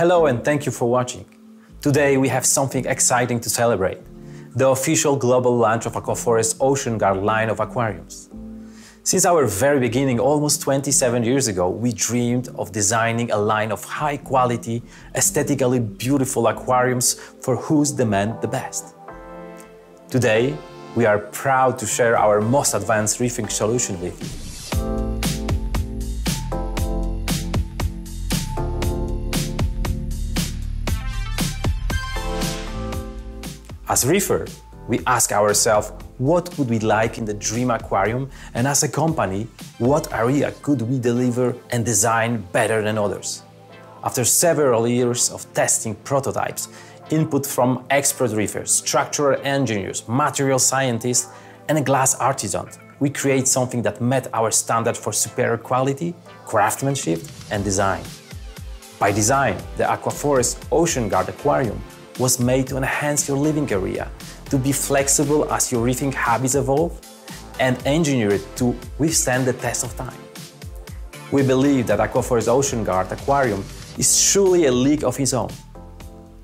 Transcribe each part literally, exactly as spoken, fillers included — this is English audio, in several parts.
Hello and thank you for watching. Today we have something exciting to celebrate. The official global launch of Aquaforest's Ocean Guard line of aquariums. Since our very beginning, almost twenty-seven years ago, we dreamed of designing a line of high-quality, aesthetically beautiful aquariums for whose demand the best. Today, we are proud to share our most advanced reefing solution with you. As reefer, we ask ourselves, what would we like in the dream aquarium? And as a company, what area could we deliver and design better than others? After several years of testing prototypes, input from expert reefers, structural engineers, material scientists, and glass artisans, we create something that met our standard for superior quality, craftsmanship, and design. By design, the Aquaforest Ocean Guard Aquarium was made to enhance your living area, to be flexible as your reefing habits evolve, and engineered to withstand the test of time. We believe that Aquaforest Ocean Guard Aquarium is truly a league of its own.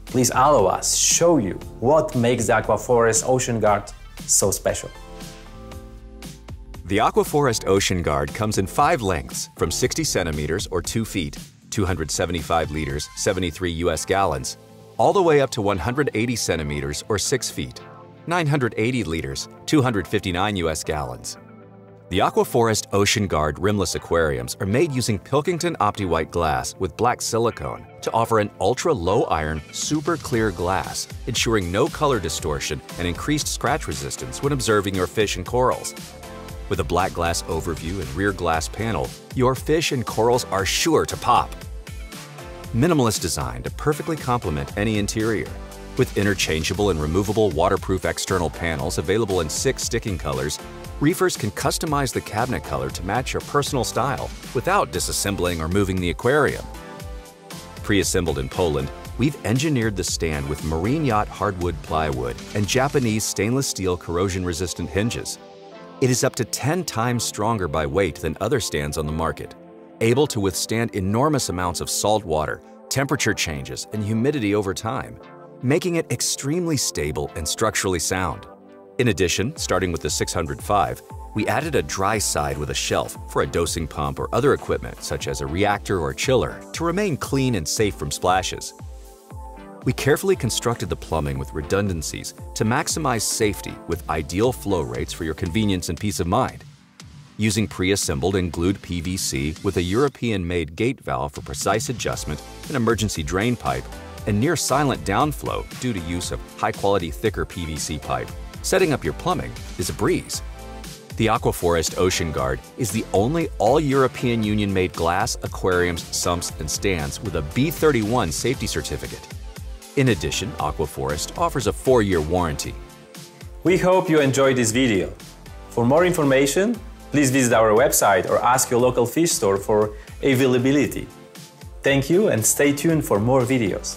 Please allow us to show you what makes the Aquaforest Ocean Guard so special. The Aquaforest Ocean Guard comes in five lengths, from sixty centimeters or two feet, two hundred seventy-five liters, seventy-three U S gallons, all the way up to one hundred eighty centimeters or six feet, nine hundred eighty liters, two hundred fifty-nine U S gallons. The Aquaforest Ocean Guard rimless aquariums are made using Pilkington OptiWhite glass with black silicone to offer an ultra-low iron, super clear glass, ensuring no color distortion and increased scratch resistance when observing your fish and corals. With a black glass overview and rear glass panel, your fish and corals are sure to pop. Minimalist design to perfectly complement any interior. With interchangeable and removable waterproof external panels available in six sticking colors, reefers can customize the cabinet color to match your personal style without disassembling or moving the aquarium. Pre-assembled in Poland, we've engineered the stand with marine yacht hardwood plywood and Japanese stainless steel corrosion-resistant hinges. It is up to ten times stronger by weight than other stands on the market, able to withstand enormous amounts of salt water, temperature changes, and humidity over time, making it extremely stable and structurally sound. In addition, starting with the six hundred five, we added a dry side with a shelf for a dosing pump or other equipment, such as a reactor or chiller, to remain clean and safe from splashes. We carefully constructed the plumbing with redundancies to maximize safety with ideal flow rates for your convenience and peace of mind. Using pre-assembled and glued P V C with a European-made gate valve for precise adjustment, an emergency drain pipe, and near-silent downflow due to use of high-quality thicker P V C pipe, setting up your plumbing is a breeze. The Aquaforest Ocean Guard is the only all-European Union-made glass, aquariums, sumps, and stands with a B thirty-one safety certificate. In addition, Aquaforest offers a four-year warranty. We hope you enjoyed this video. For more information, please visit our website or ask your local fish store for availability. Thank you and stay tuned for more videos.